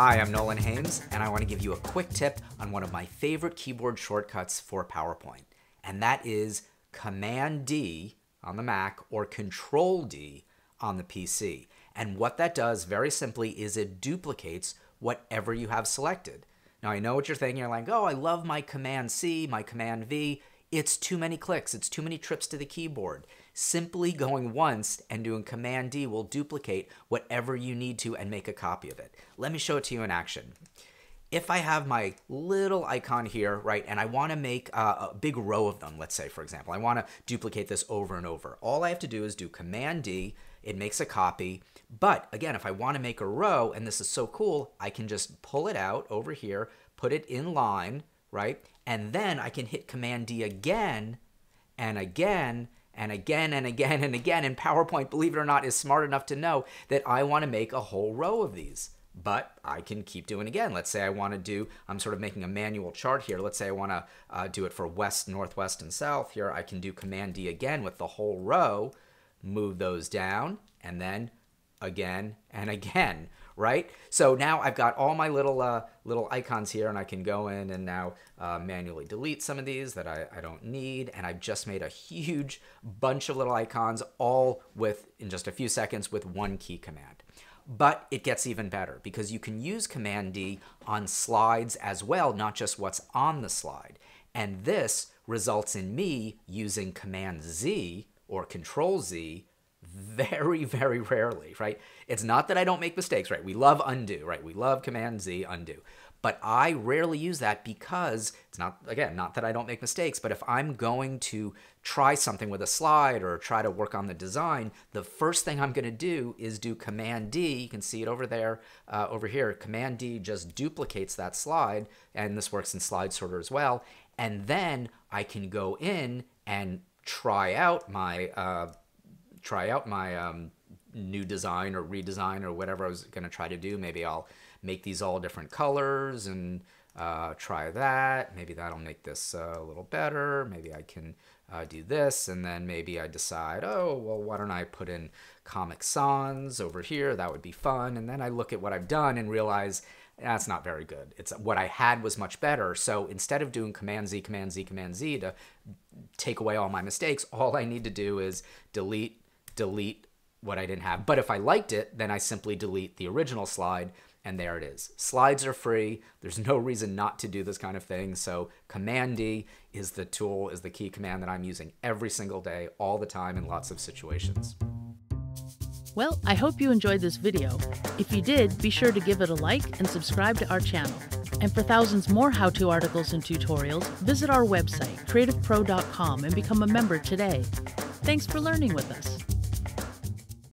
Hi, I'm Nolan Haims, and I want to give you a quick tip on one of my favorite keyboard shortcuts for PowerPoint, and that is Command D on the Mac or Control D on the PC. And what that does very simply is it duplicates whatever you have selected. Now I know what you're thinking, you're like, oh, I love my Command C, my Command V. It's too many clicks, it's too many trips to the keyboard. Simply going once and doing Command D will duplicate whatever you need to and make a copy of it. Let me show it to you in action. If I have my little icon here, right, and I want to make a big row of them, let's say, for example, I want to duplicate this over and over. All I have to do is do Command D, it makes a copy. But again, if I want to make a row, and this is so cool, I can just pull it out over here, put it in line, right? And then I can hit Command D again, and again, and again, and again, and again. And PowerPoint, believe it or not, is smart enough to know that I want to make a whole row of these. But I can keep doing it again. Let's say I want to do, I'm sort of making a manual chart here. Let's say I want to do it for west, northwest, and south here. I can do Command D again with the whole row, move those down, and then again and again, right? So now I've got all my little icons here, and I can go in and now manually delete some of these that I don't need, and I've just made a huge bunch of little icons all in just a few seconds with one key command. But it gets even better because you can use Command D on slides as well, not just what's on the slide. And this results in me using Command Z or Control Z very, very rarely, right? It's not that I don't make mistakes, right? We love undo, right? We love Command Z, undo. But I rarely use that because it's not, again, not that I don't make mistakes, but if I'm going to try something with a slide or try to work on the design, the first thing I'm going to do is do Command D. You can see it over there, over here. Command D just duplicates that slide, and this works in slide sorter as well. And then I can go in and try out my new design or redesign or whatever I was going to try to do. Maybe I'll make these all different colors and try that. Maybe that'll make this a little better. Maybe I can do this, and then maybe I decide, oh, well, why don't I put in Comic Sans over here? That would be fun. And then I look at what I've done and realize that's not very good. It's what I had was much better. So instead of doing Command Z, Command Z, Command Z to take away all my mistakes, all I need to do is delete, delete what I didn't have. But if I liked it, then I simply delete the original slide, and there it is. Slides are free. There's no reason not to do this kind of thing. So Command D is the tool, is the key command that I'm using every single day, all the time, in lots of situations. Well, I hope you enjoyed this video. If you did, be sure to give it a like and subscribe to our channel. And for thousands more how-to articles and tutorials, visit our website, creativepro.com, and become a member today. Thanks for learning with us.